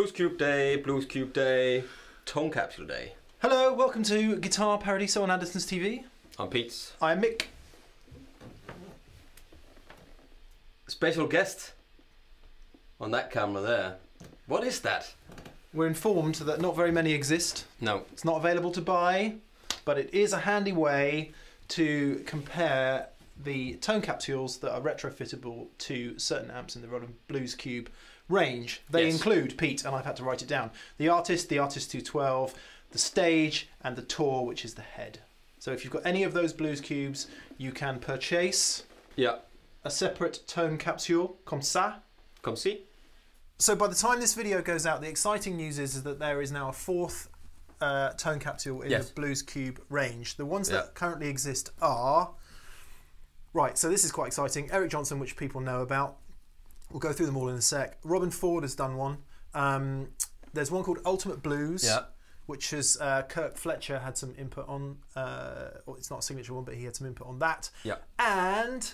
Blues Cube Day, Blues Cube Day, Tone Capsule Day. Hello, welcome to Guitar Paradiso on Anderson's TV. I'm Pete. I'm Mick. Special guest on that camera there. What is that? We're informed that not very many exist. No. It's not available to buy, but it is a handy way to compare the tone capsules that are retrofittable to certain amps in the Roland Blues Cube range. They include, Pete, and I've had to write it down, the Artist 212, the Stage, and the Tour, which is the head. So if you've got any of those Blues Cubes, you can purchase a separate tone capsule, comme ça. Comme si. So by the time this video goes out, the exciting news is that there is now a fourth tone capsule in the Blues Cube range. The ones that currently exist are... Right, so this is quite exciting. Eric Johnson, which people know about. We'll go through them all in a sec. Robben Ford has done one. There's one called Ultimate Blues, which has Kirk Fletcher had some input on. Well, it's not a signature one, but he had some input on that. Yeah. And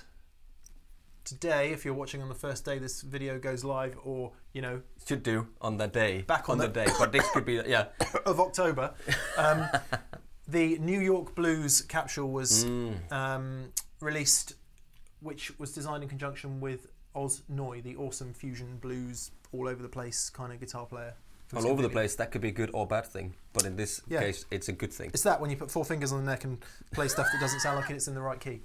today, if you're watching on the first day this video goes live, or you know, should do on the day. Back on the day, but this could be of October. The New York Blues capsule was. Released, which was designed in conjunction with Oz Noy, the awesome fusion blues, all over the place kind of guitar player. All over the place, that could be a good or bad thing, but in this case, it's a good thing. It's that when you put four fingers on the neck and play stuff that doesn't sound like it's in the right key.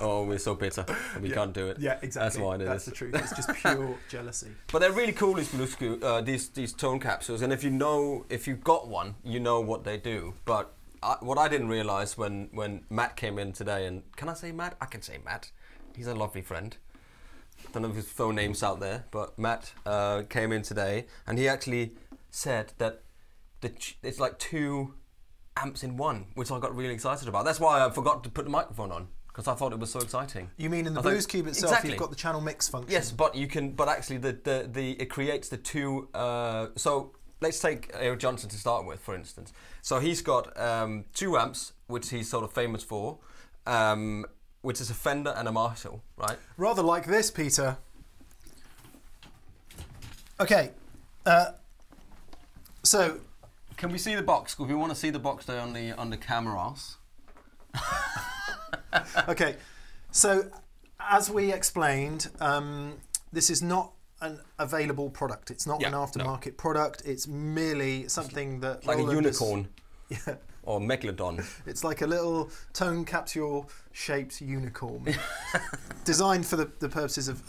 Oh, we're so bitter, and we can't do it. Yeah, exactly. That's why it is. That's the truth. It's just pure jealousy. But they're really cool, these Blues Cube, these tone capsules, and if you know, if you've got one, you know what they do, but. What I didn't realise when Matt came in today, and can I say Matt? I can say Matt. He's a lovely friend. Don't know if his phone name's out there, but Matt came in today, and he actually said that it's like two amps in one, which I got really excited about. That's why I forgot to put the microphone on, because I thought it was so exciting. You mean in the Blues Cube itself, exactly. You've got the channel mix function? Yes, but you can. But actually, it creates the two. So. Let's take Eric Johnson to start with, for instance. So he's got two amps, which he's sort of famous for, which is a Fender and a Marshall, right? Rather like this, Peter. Okay, so can we see the box? Because we want to see the box there on the cameras. Okay, so as we explained, this is not an available product. It's not an aftermarket product. It's merely something that it's like a unicorn or megalodon. It's like a little tone capsule shaped unicorn designed for the purposes of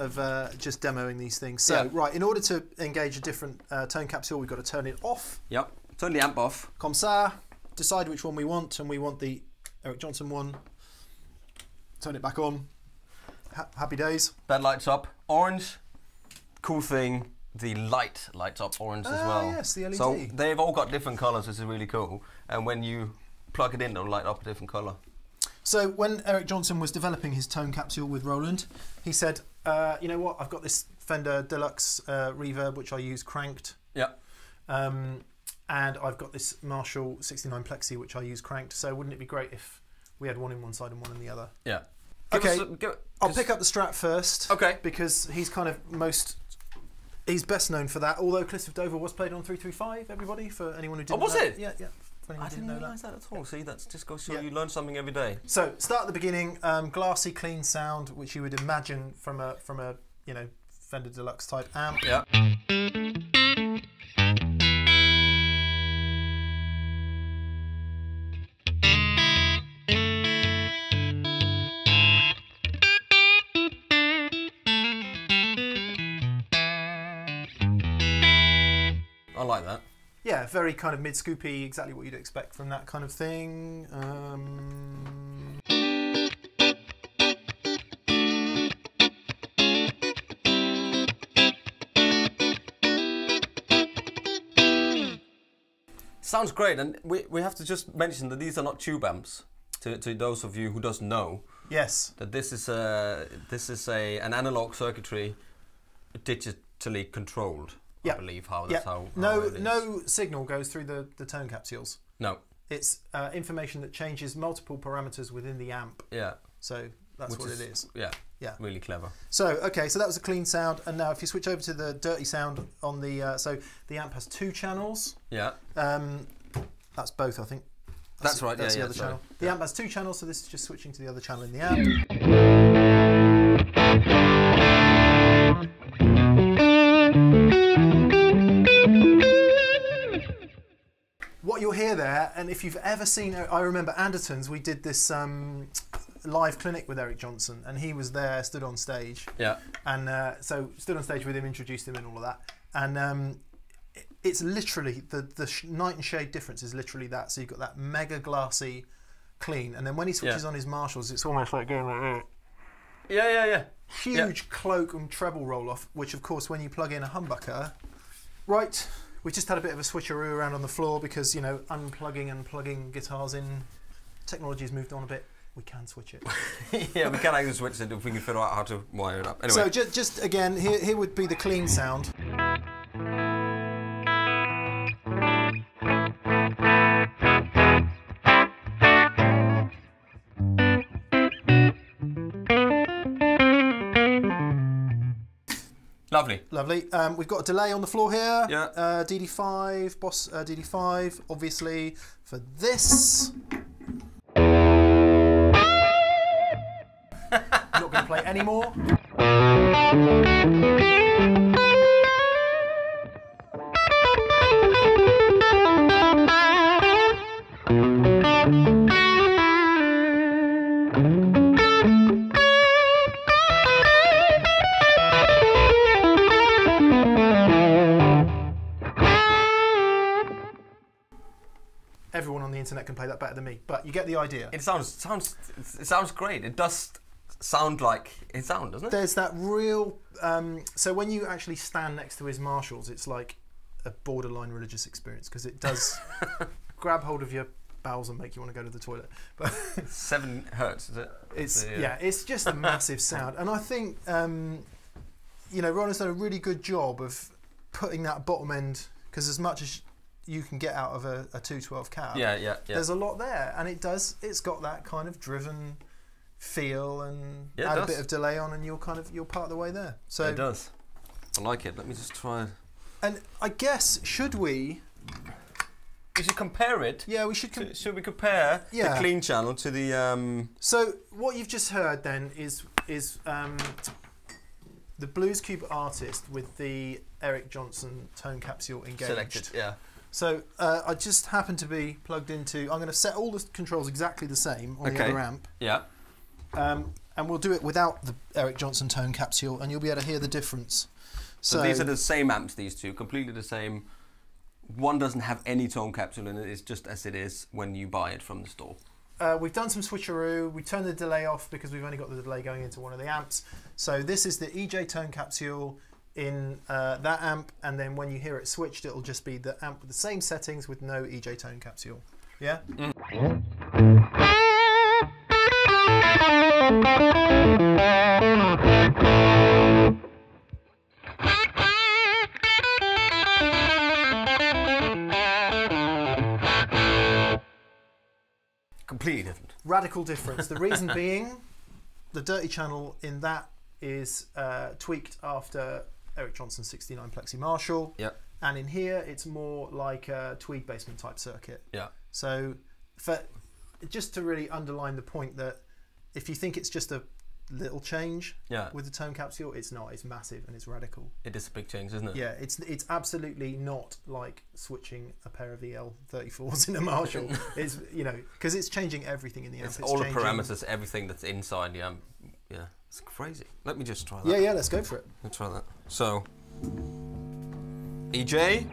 just demoing these things. So right, in order to engage a different tone capsule, we've got to turn it off. Yep, turn the amp off. Comme ça, decide which one we want, and we want the Eric Johnson one. Turn it back on. Happy days. Bad lights up. Orange. Cool thing, the light lights up orange as well. Yes, the LED. So they've all got different colours, which is really cool. And when you plug it in, they'll light up a different colour. So when Eric Johnson was developing his tone capsule with Roland, he said, you know what, I've got this Fender Deluxe reverb, which I use cranked. Yeah. And I've got this Marshall 69 Plexi, which I use cranked. So wouldn't it be great if we had one in one side and one in the other? Yeah. Okay, I'll pick up the Strat first. Okay. Because he's kind of most... He's best known for that, although Clifford Dover was played on 335, everybody, for anyone who didn't know. Oh, was it? Yeah, yeah. I didn't realise that at all. Yeah. See, that's just goes to you learn something every day. So, start at the beginning, glassy, clean sound, which you would imagine from a you know, Fender Deluxe type amp. Yeah. I like that. Yeah, very kind of mid-scoopy, exactly what you'd expect from that kind of thing. Sounds great, and we have to just mention that these are not tube amps, to those of you who doesn't know. Yes. That this is an analog circuitry digitally controlled. I believe how it is. No signal goes through the tone capsules. No. It's information that changes multiple parameters within the amp. Yeah. So That's what it is. Yeah. Yeah. Really clever. So, okay, so that was a clean sound. And now if you switch over to the dirty sound on the, so the amp has 2 channels. Yeah. That's both, I think. That's right. That's the other channel. Right. The amp has 2 channels, so this is just switching to the other channel in the amp. What you'll hear there, and if you've ever seen, I remember Anderton's, we did this live clinic with Eric Johnson, and he was there, stood on stage. Yeah. And so stood on stage with him, introduced him and all of that. And it's literally, the night and shade difference is literally that. So you've got that mega glassy clean. And then when he switches on his Marshalls, it's almost like going like that. Yeah, yeah, yeah. Huge cloak and treble roll off, which of course when you plug in a humbucker, right, we just had a bit of a switcheroo around on the floor because, you know, unplugging and plugging guitars in, technology's moved on a bit. We can switch it. Yeah, we can actually switch it if we can figure out how to wire it up. Anyway. So just again, here would be the clean sound. Lovely. Lovely. We've got a delay on the floor here. Yeah. DD5, Boss DD5, obviously, for this. I'm not going to play any more. Everyone on the internet can play that better than me, but you get the idea. It sounds great. It does sound like it sound, doesn't it? There's that real, so when you actually stand next to his Marshalls, it's like a borderline religious experience because it does grab hold of your bowels and make you want to go to the toilet. But 7 hertz, is it? It's, yeah, it's just a massive sound. And I think, you know, Roland's done a really good job of putting that bottom end, because as much as you can get out of a 212 cab, there's a lot there. And it does, it's got that kind of driven feel, and add a bit of delay on, and you're part of the way there. So it does. I like it. Let me just try. And I guess we should compare it. Yeah, we should. Should we compare the clean channel to the? So what you've just heard then is the Blues Cube Artist with the Eric Johnson tone capsule engaged. Selected. Yeah. So I just happen to be plugged into. I'm going to set all the controls exactly the same on the other amp. Yeah. And we'll do it without the Eric Johnson tone capsule, and you'll be able to hear the difference. So these are the same amps, these two, completely the same. One doesn't have any tone capsule in it, it's just as it is when you buy it from the store. We've done some switcheroo, we turned the delay off because we've only got the delay going into one of the amps. So this is the EJ tone capsule in that amp, and then when you hear it switched, it'll just be the amp with the same settings with no EJ tone capsule. Yeah? Mm. Completely different. Radical difference. The reason being, the dirty channel in that is tweaked after Eric Johnson's 69 Plexi Marshall. Yep. And in here, it's more like a tweed basement type circuit. Yeah. So, just to really underline the point that if you think it's just a little change with the tone capsule, it's not. It's massive and it's radical. It is a big change, isn't it? Yeah, it's absolutely not like switching a pair of EL34s in a Marshall. It's, you know, because it's changing everything in the amp. It's all the parameters, everything that's inside the amp. Yeah, it's crazy. Let me just try that. Yeah, yeah, let's go for it. Let's try that. So, EJ.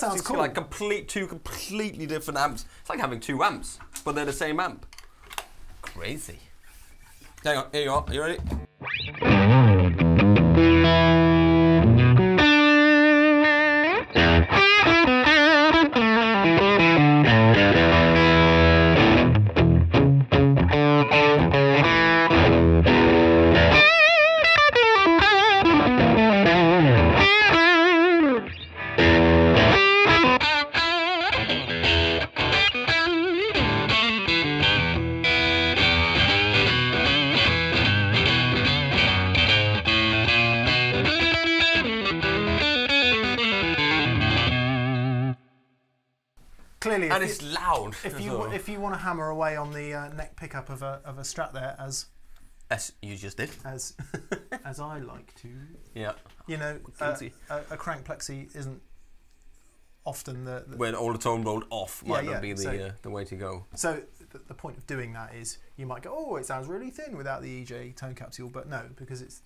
that sounds cool. Like two completely different amps. It's like having two amps, but they're the same amp. Crazy. Hang on, here you are. Are you ready? And it's loud. If you want to hammer away on the neck pickup of a Strat there, as you just did, as I like to, yeah, you know, a crank plexi isn't often the when all the tone rolled off might not be the way to go. So the point of doing that is you might go, oh, it sounds really thin without the EJ tone capsule, but no, because it's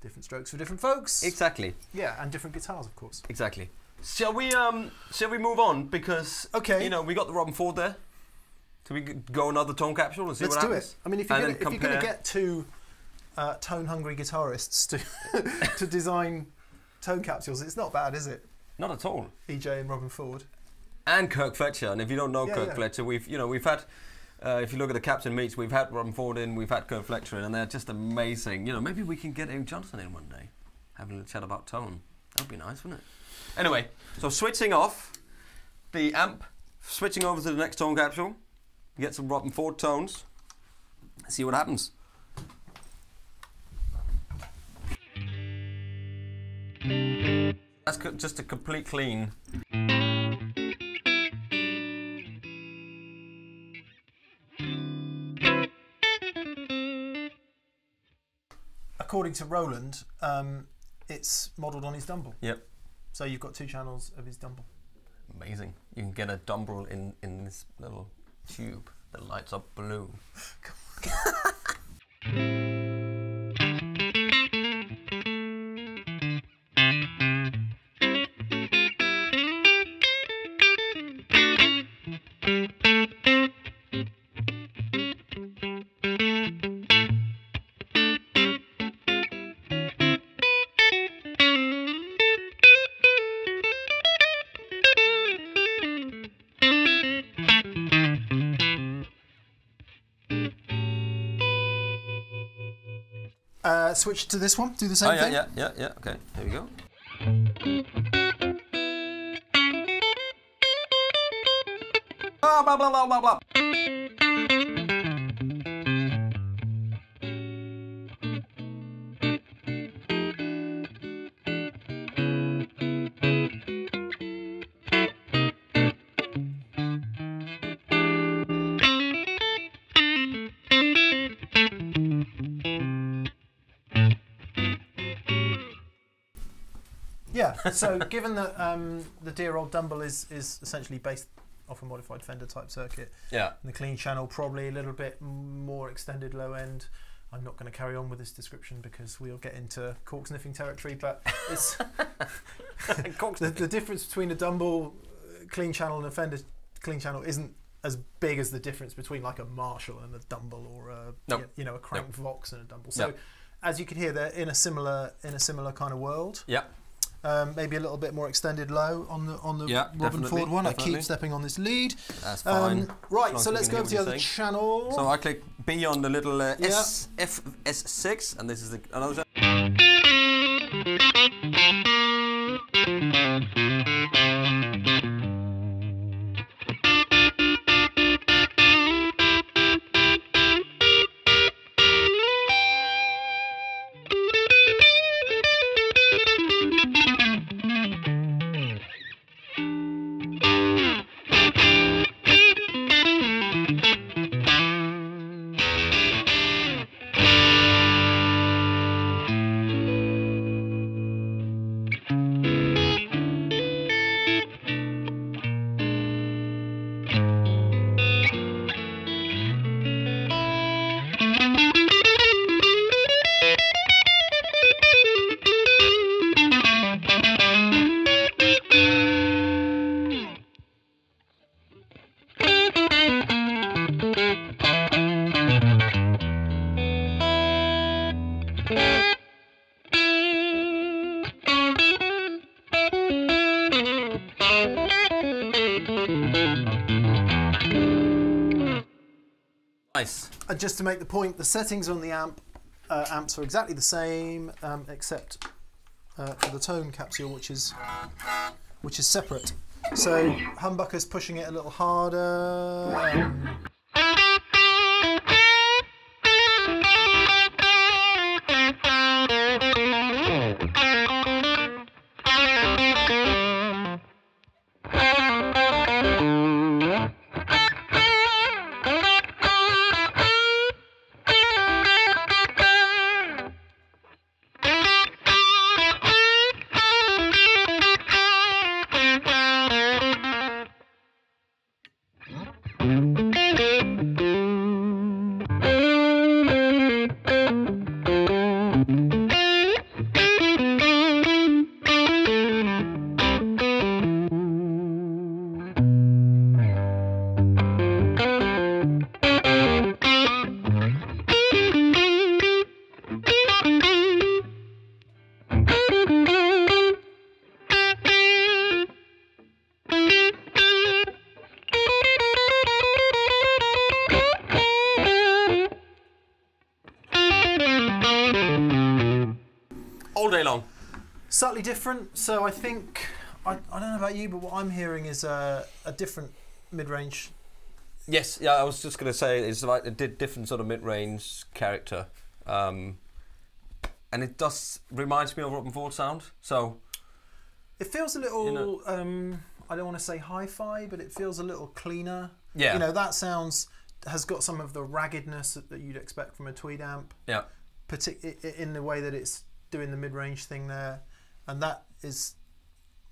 different strokes for different folks. Exactly. Yeah, and different guitars, of course. Exactly. Shall we move on, because you know, we got the Robben Ford there. Can we go another tone capsule and see what happens? Let's do it. I mean, if you're going to get two tone-hungry guitarists to to design tone capsules, it's not bad, is it? Not at all. EJ and Robben Ford, and Kirk Fletcher. And if you don't know Kirk Fletcher, we've had. If you look at the Captain Meets, we've had Robben Ford in, we've had Kirk Fletcher in, and they're just amazing. You know, maybe we can get Eric Johnson in one day, have a little chat about tone. That'd be nice, wouldn't it? Anyway, so switching off the amp, switching over to the next tone capsule, get some Robben Ford tones, see what happens. That's just a complete clean. According to Roland, it's modelled on his Dumble. Yep. So you've got two channels of his Dumble. Amazing. You can get a Dumble in this little tube that lights up blue. Switch to this one, do the same thing. Yeah, okay, here we go. Blah, blah, blah, blah, blah, blah. Yeah, so given that the dear old Dumble is essentially based off a modified Fender type circuit, and the clean channel probably a little bit more extended low end. I'm not going to carry on with this description because we'll get into cork sniffing territory, but it's the difference between a Dumble clean channel and a Fender clean channel isn't as big as the difference between like a Marshall and a Dumble, or a you know, a crank Vox and a Dumble. So as you can hear, they're in a similar kind of world. Yeah. Maybe a little bit more extended low on the Robben Ford one. Definitely. I keep stepping on this lead. That's fine. Right, so let's go to the other channel. So I click B on the little FS6, and this is another. Nice. Just to make the point, the settings on the amps are exactly the same, except for the tone capsule, which is separate. So humbucker's pushing it a little harder. Slightly different, so I think I don't know about you, but what I'm hearing is a different mid-range. Yes, yeah, I was just going to say it's like a different sort of mid-range character, and it does reminds me of Robben Ford sound. So it feels a little, you know, I don't want to say hi-fi, but it feels a little cleaner. Yeah, you know, that sounds has got some of the raggedness that you'd expect from a tweed amp. Yeah, particularly in the way that it's doing the mid-range thing there. And that is,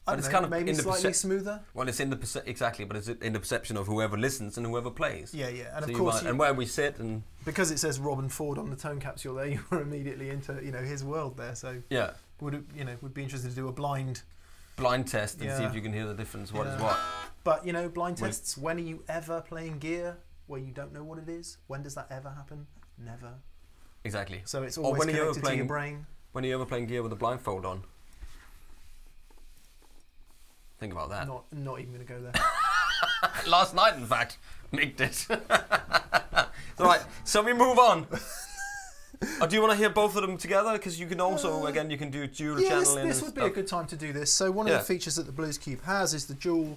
I don't know, kind of maybe slightly smoother. Well, it's in the exactly, but it's in the perception of whoever listens and whoever plays. Yeah, yeah, and so of course, and where we sit, and because it says Robben Ford on the tone capsule, there you were immediately into, you know, his world there. So yeah, would be interested to do a blind test and see if you can hear the difference. What is what? But you know, blind tests. When are you ever playing gear where you don't know what it is? When does that ever happen? Never. Exactly. So it's always connected to your brain. When are you ever playing gear with a blindfold on? Think about that. Not even going to go there. Last night, in fact, Mick did. Right, so we move on. Oh, do you want to hear both of them together? Because you can also, again, you can do dual channeling. This would be a good time to do this. So one of the features that the Blues Cube has is the dual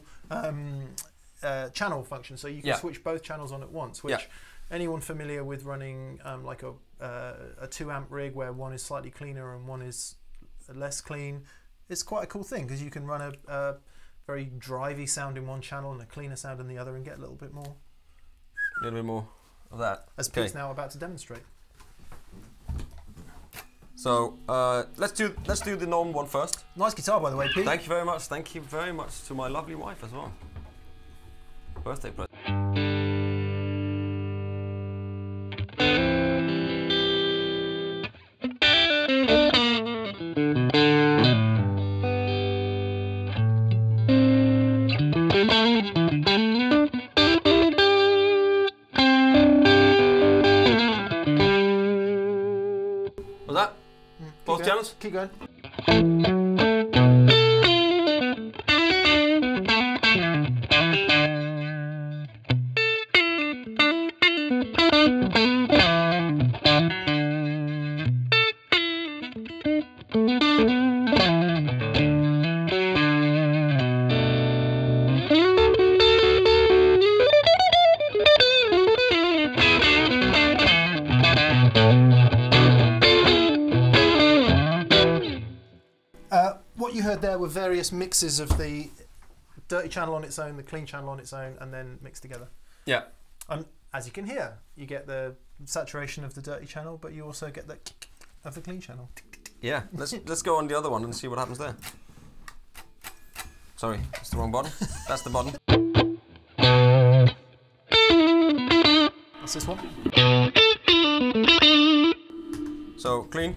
channel function. So you can switch both channels on at once, which anyone familiar with running like a 2-amp rig where one is slightly cleaner and one is less clean, it's quite a cool thing because you can run a very drivey sound in one channel and a cleaner sound in the other and get a little bit more of that. As Pete's now about to demonstrate. So let's do the normal one first. Nice guitar, by the way, Pete. Thank you very much. Thank you very much to my lovely wife as well. Birthday present. Keep going. There were various mixes of the dirty channel on its own, the clean channel on its own, and then mixed together. Yeah. And as you can hear, you get the saturation of the dirty channel, but you also get the kick of the clean channel. Yeah. Let's go on the other one and see what happens there. Sorry, that's the wrong button. That's the button. That's this one. So clean.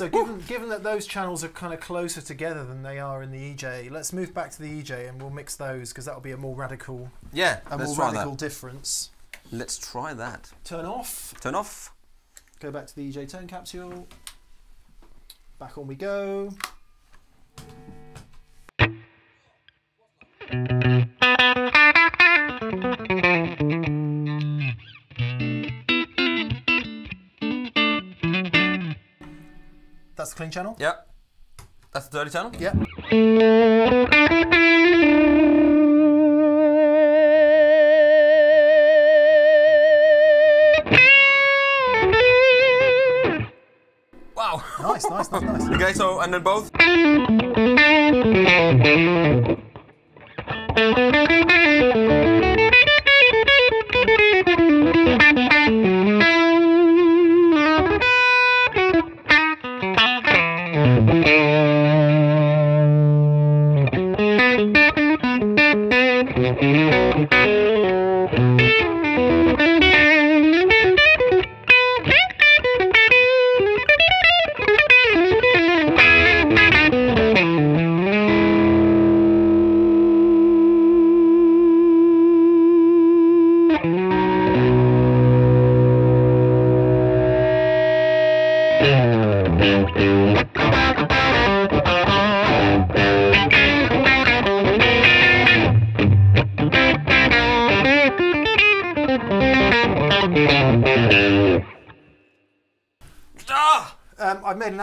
So given that those channels are kind of closer together than they are in the EJ, let's move back to the EJ and we'll mix those, because that'll be a more radical difference. Let's try that. Turn off. Turn off. Go back to the EJ tone capsule. Back on we go. That's the clean channel. Yeah. That's the dirty channel. Yeah. Wow. Nice, nice, nice, nice. Okay, so and then both.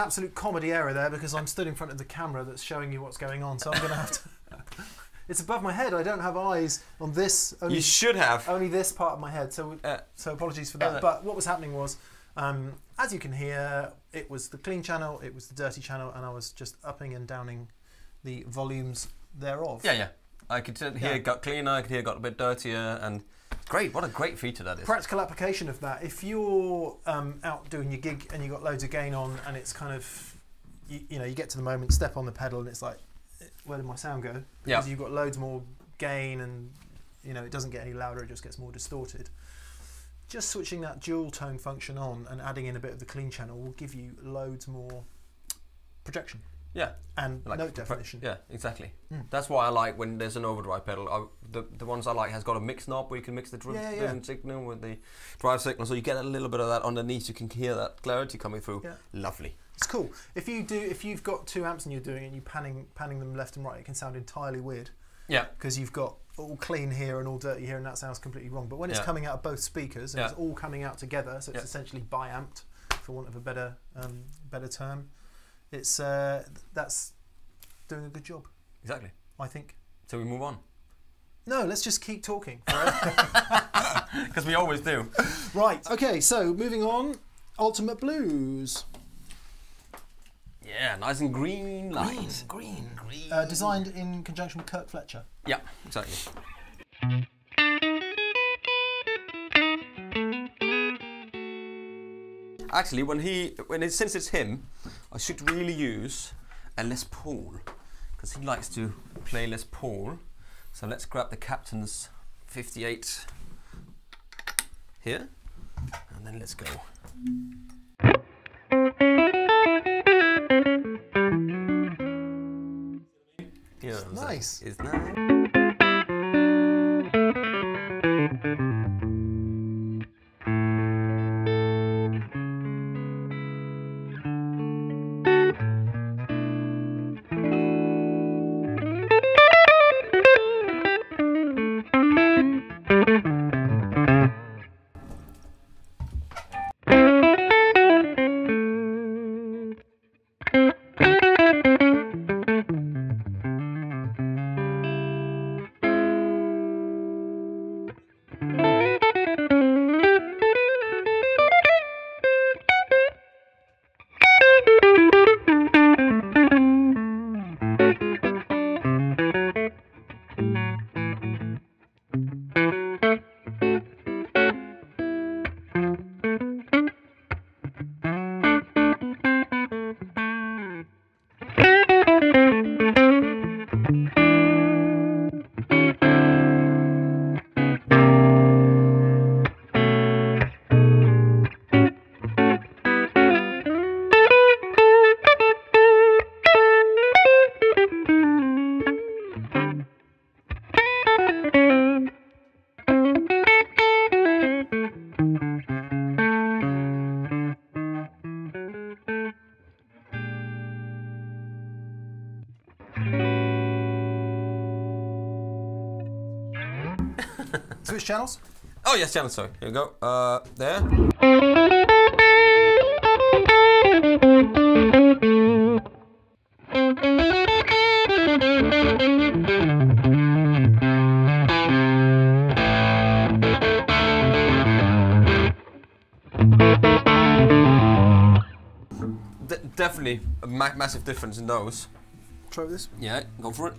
Absolute comedy error there, because I'm stood in front of the camera that's showing you what's going on, so I'm going to have to... It's above my head. I don't have eyes on this. Only, you should have. Only this part of my head, so apologies for that. But what was happening was, as you can hear, it was the clean channel, it was the dirty channel, and I was just upping and downing the volumes thereof. Yeah, yeah. I could hear it got cleaner, I could hear it got a bit dirtier, and... Great, what a great feature that is. Practical application of that. If you're out doing your gig and you've got loads of gain on and it's kind of, you know, you get to the moment, step on the pedal and it's like, where did my sound go? Because you've got loads more gain and, you know, it doesn't get any louder, it just gets more distorted. Just switching that dual tone function on and adding in a bit of the clean channel will give you loads more projection. Yeah. And like note definition. Yeah, exactly. Mm. That's why I like when there's an overdrive pedal. The ones I like has got a mix knob where you can mix the signal with the drive signal, so you get a little bit of that underneath. You can hear that clarity coming through. Yeah. Lovely. It's cool. If you do, if you've got 2 amps and you're doing it and you're panning them left and right, it can sound entirely weird. Yeah. Because you've got all clean here and all dirty here, and that sounds completely wrong. But when it's coming out of both speakers and it's all coming out together, so it's essentially bi-amped, for want of a better better term. It's that's doing a good job. Exactly. I think. So we move on. No, let's just keep talking forever. Because we always do. Right. Okay. So moving on, Ultimate Blues. Yeah, nice and green light. Green, green. Designed in conjunction with Kirk Fletcher. Yeah, exactly. Actually, since it's him, I should really use a Les Paul, because he likes to play Les Paul. So let's grab the Captain's 58 here, and then let's go. Yeah, nice. Isn't that? Switch channels? Oh, yes, channels, sorry. Here we go. There. Definitely a massive difference in those. Try this? Yeah, go for it.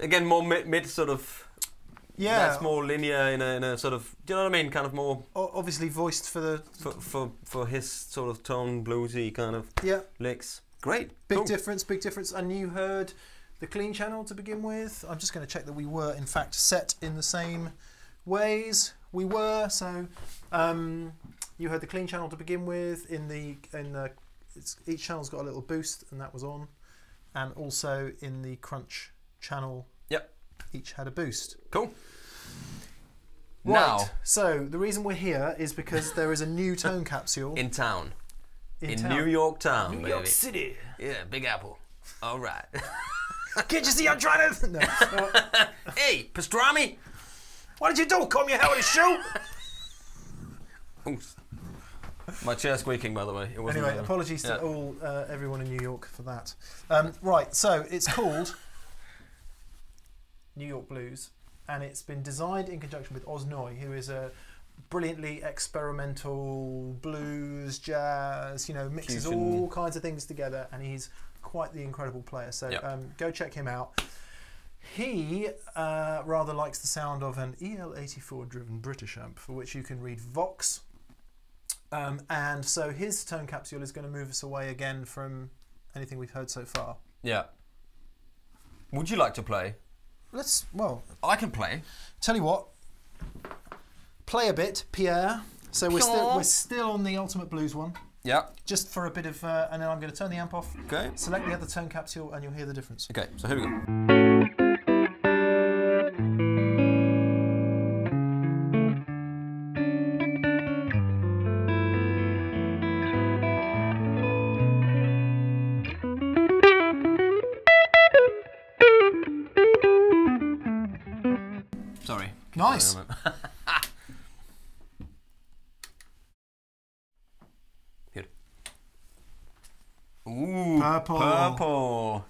Again, more mid sort of, yeah, that's more linear in a sort of, do you know what I mean? Kind of more obviously voiced for the for his sort of tone, bluesy kind of, yeah, licks. Great, big difference, big difference. And you heard the clean channel to begin with. I'm just going to check that we were in fact set in the same ways. We were, so you heard the clean channel to begin with in the each channel's got a little boost, and that was on, and also in the crunch channel. Yep. Each had a boost. Cool. Right. Now, so the reason we're here is because there is a new tone capsule in town. In New York town, New York City. Yeah, Big Apple. All right. Can't you see I'm trying to? No. Hey, pastrami! What did you do? Comb your hair with a shoe? Oops. My chair's squeaking, by the way. It wasn't anyway, apologies to all everyone in New York for that. Right. So it's called New York Blues, and it's been designed in conjunction with Oz Noy, who is a brilliantly experimental blues, jazz, you know, mixes all kinds of things together, and he's quite the incredible player. So yep, go check him out. He rather likes the sound of an EL84 driven British amp, for which you can read Vox. And so his tone capsule is going to move us away again from anything we've heard so far. Yeah. Would you like to play? Let's, well, I can play. Tell you what, play a bit, Pierre. So we're still on the Ultimate Blues one. Yeah. Just for a bit of, and then I'm going to turn the amp off. Okay. Select the other tone capsule, and you'll hear the difference. Okay. So here we go. Nice. Here. Ooh, purple. Purple.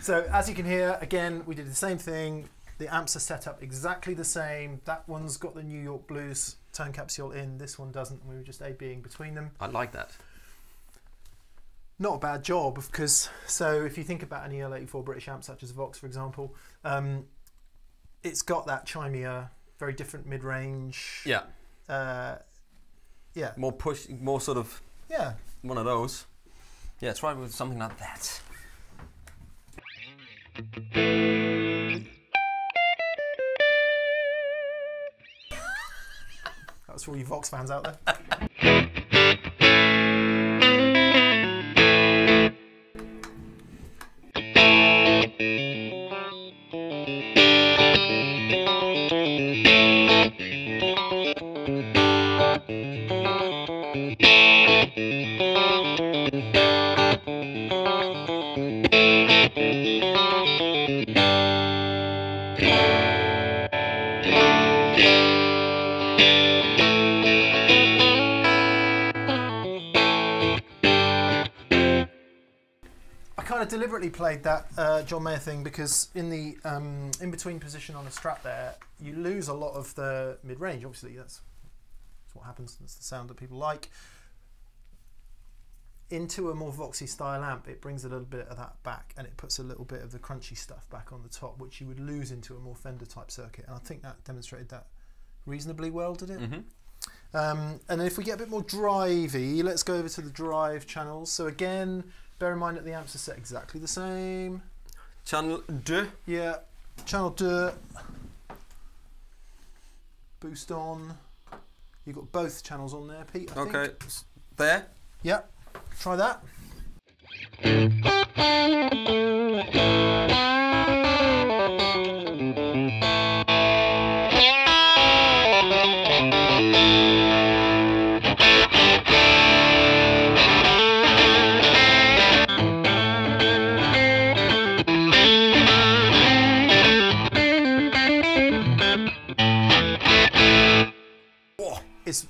So as you can hear, again, we did the same thing. The amps are set up exactly the same. That one's got the New York Blues tone capsule in. This one doesn't. We were just A-Bing between them. I like that. Not a bad job, because so if you think about an EL84 British amp, such as Vox, for example, it's got that chimier, very different mid-range. Yeah. Yeah. More push, more sort of. Yeah. One of those. Yeah, try with something like that. That's for all you Vox fans out there. kind of deliberately played that John Mayer thing because in the in-between position on the Strat there, you lose a lot of the mid-range. Obviously, that's what happens. That's the sound that people like. Into a more voxy style amp, it brings a little bit of that back and it puts a little bit of the crunchy stuff back on the top, which you would lose into a more Fender type circuit. And I think that demonstrated that reasonably well, did it? Mm-hmm. And if we get a bit more drivey, let's go over to the drive channels. So again, bear in mind that the amps are set exactly the same. Channel 2. Yeah, channel 2. Boost on. You've got both channels on there, Pete, I think. Okay, there? Yeah, try that.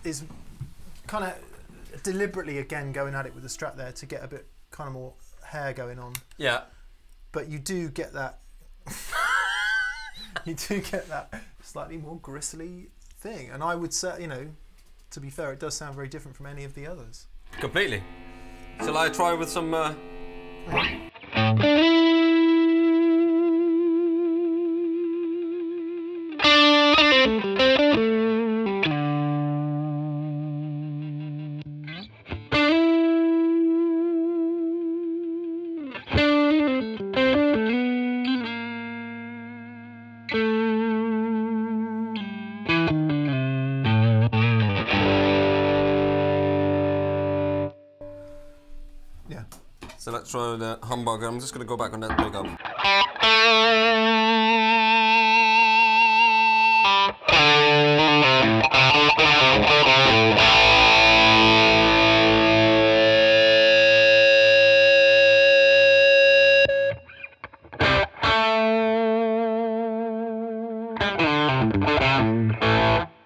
Is kind of deliberately again going at it with the Strat there to get a bit kind of more hair going on. Yeah. But you do get that you do get that slightly more gristly thing. And I would say, you know, to be fair, it does sound very different from any of the others. Completely. Shall I try with some Try the humbucker. I'm just going to go back on that big up.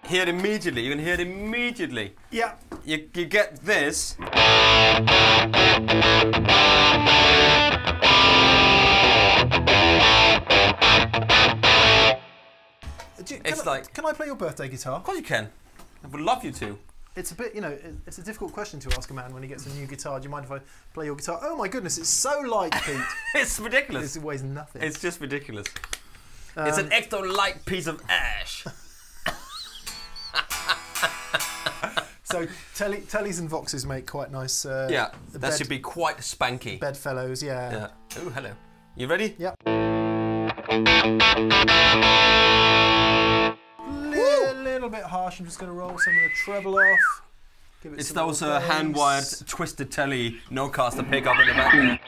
Hear it immediately. You can hear it immediately. Yeah. You get this. Can I play your birthday guitar? Of course you can. I would love you to. It's a bit, you know, it's a difficult question to ask a man when he gets a new guitar. Do you mind if I play your guitar? Oh my goodness, it's so light, Pete. It's ridiculous. It weighs nothing. It's just ridiculous. It's an extra light piece of ash. So Tellies and Voxes make quite nice. Yeah, that should be quite spanky. Bedfellows, yeah. Oh, hello. You ready? Yep. Little bit harsh. I'm just going to roll some of the treble off. Give it those hand-wired, twisted Tele no-caster pickup in the back there.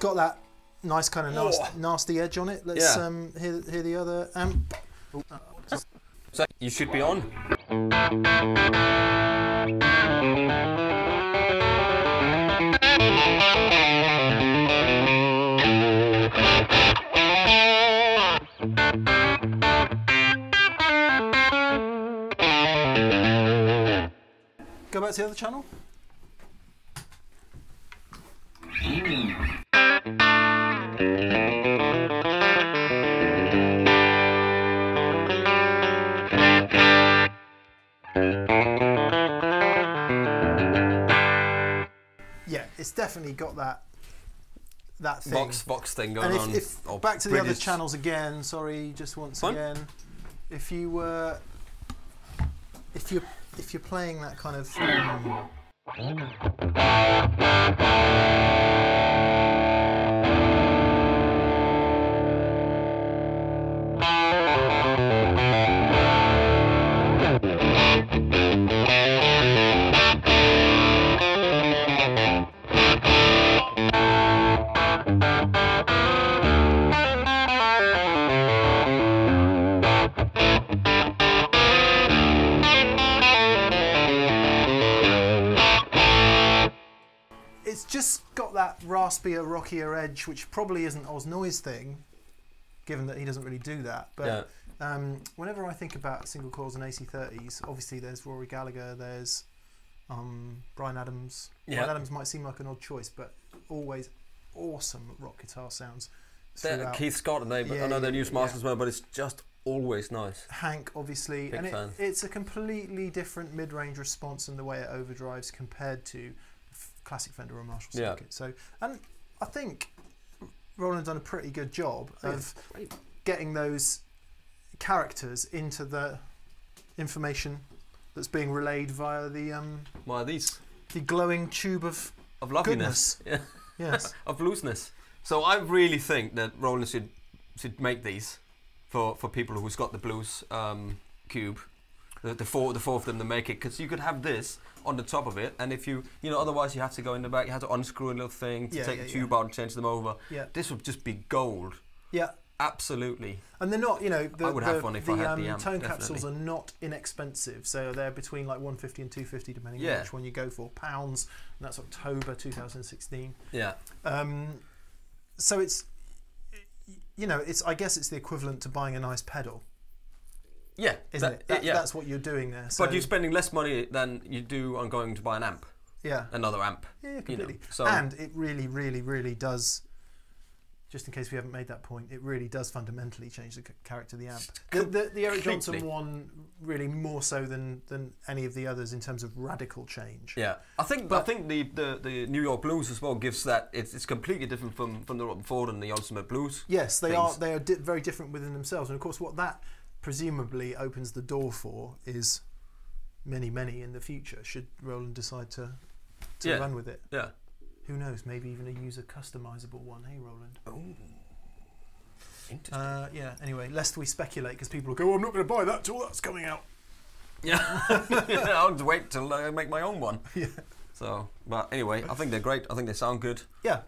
Got that nice kind of nasty edge on it. Let's hear the other amp. So you should be on. Go back to the other channel. It's definitely got that thing. Vox thing going on. If back to the other channels again. Sorry, just once again. If you're playing that kind of It's just got that raspier, rockier edge, which probably isn't Oz Noy's thing, given that he doesn't really do that. But yeah. Whenever I think about single coils and AC30s, obviously there's Rory Gallagher, there's Bryan Adams. Yeah. Bryan Adams might seem like an odd choice, but always awesome rock guitar sounds. Keith Scott and they, but yeah, I know they're used masters well, but it's just always nice. Hank, obviously, big fan. It's a completely different mid-range response in the way it overdrives compared to classic Fender or Marshall circuit. So, and I think Roland's done a pretty good job of getting those characters into the information that's being relayed via the the glowing tube of loveliness. Goodness. Yeah. Yes. Of looseness. So I really think that Roland should make these for people who's got the Blues Cube, the four of them to make it, because you could have this on the top of it, and if you know, otherwise you have to go in the back, you have to unscrew a little thing to take the tube out and change them over. Yeah. This would just be gold. Yeah. Absolutely. And they're not, you know, I would have one if I had the amp, tone capsules are not inexpensive, so they're between like 150 and 250 depending on which one you go for, pounds, and that's October 2016. Yeah. So it's, you know, I guess it's the equivalent to buying a nice pedal. Yeah. Isn't it? That's what you're doing there. So. But you're spending less money than you do on going to buy an amp. Yeah. Another amp. Yeah, completely. You know, so. And it really, really, really does, just in case we haven't made that point, it really does fundamentally change the character of the amp. The Eric Johnson one really more so than any of the others in terms of radical change. Yeah, I think the New York Blues as well gives that. It's completely different from the Robben Ford and the Ultimate Blues. Yes, they are very different within themselves. And of course, what that presumably opens the door for is many in the future. Should Roland decide to run with it? Yeah. Who knows? Maybe even a user customizable one. Hey, Roland. Oh, interesting. Yeah. Anyway, lest we speculate, because people will go, oh, "I'm not going to buy that till that's coming out." Yeah, I'll wait till I make my own one. Yeah. So, but anyway, I think they're great. I think they sound good. Yeah.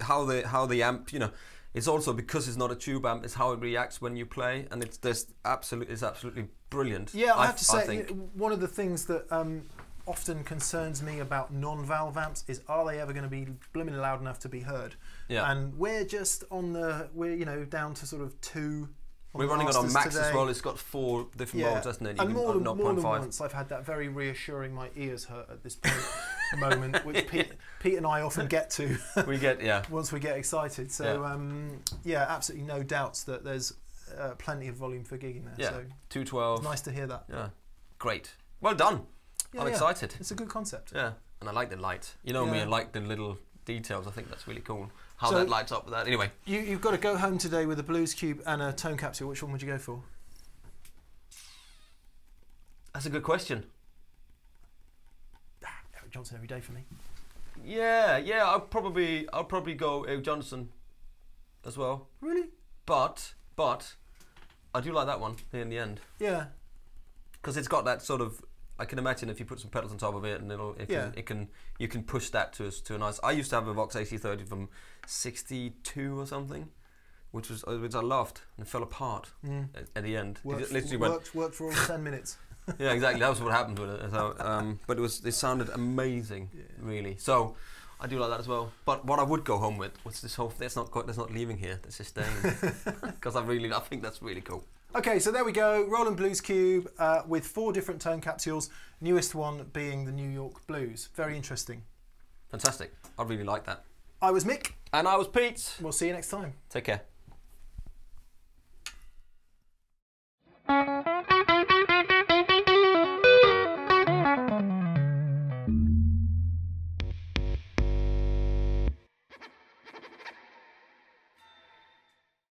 How the amp, you know, it's also because it's not a tube amp. It's how it reacts when you play, and it's absolutely brilliant. Yeah, I have to say, you know, one of the things that often concerns me about non-valve amps is, are they ever going to be blooming loud enough to be heard? Yeah. And we're just on the, you know, down to sort of 2. We're running it on max today. As well. It's got 4 different modes, doesn't it? And more than once I've had that very reassuring my ears hurt at this point moment, which Pete and I often get to. We get, yeah. Once we get excited. So, yeah, absolutely no doubts that there's plenty of volume for gigging there. Yeah, so 212. Nice to hear that. Yeah, great. Well done. Yeah, I'm excited. It's a good concept. Yeah, and I like the light. You know me, I like the little details. I think that's really cool. How that lights up with that. Anyway. You've got to go home today with a Blues Cube and a tone capsule. Which one would you go for? That's a good question. Eric Johnson every day for me. Yeah, I'll probably go Eric Johnson as well. Really? But I do like that one in the end. Yeah. Because it's got that sort of, I can imagine if you put some pedals on top of it, and you can push that to a nice. I used to have a Vox AC30 from '62 or something, which I loved, and it fell apart at the end. It literally worked for all 10 minutes. Yeah, exactly. That was what happened with it. So, but it sounded amazing, really. So I do like that as well. But what I would go home with was this whole thing. That's not leaving here. That's just staying, because I think that's really cool. Okay, so there we go, Roland Blues Cube with 4 different tone capsules, newest one being the New York Blues. Very interesting. Fantastic. I really like that. I was Mick. And I was Pete. We'll see you next time. Take care.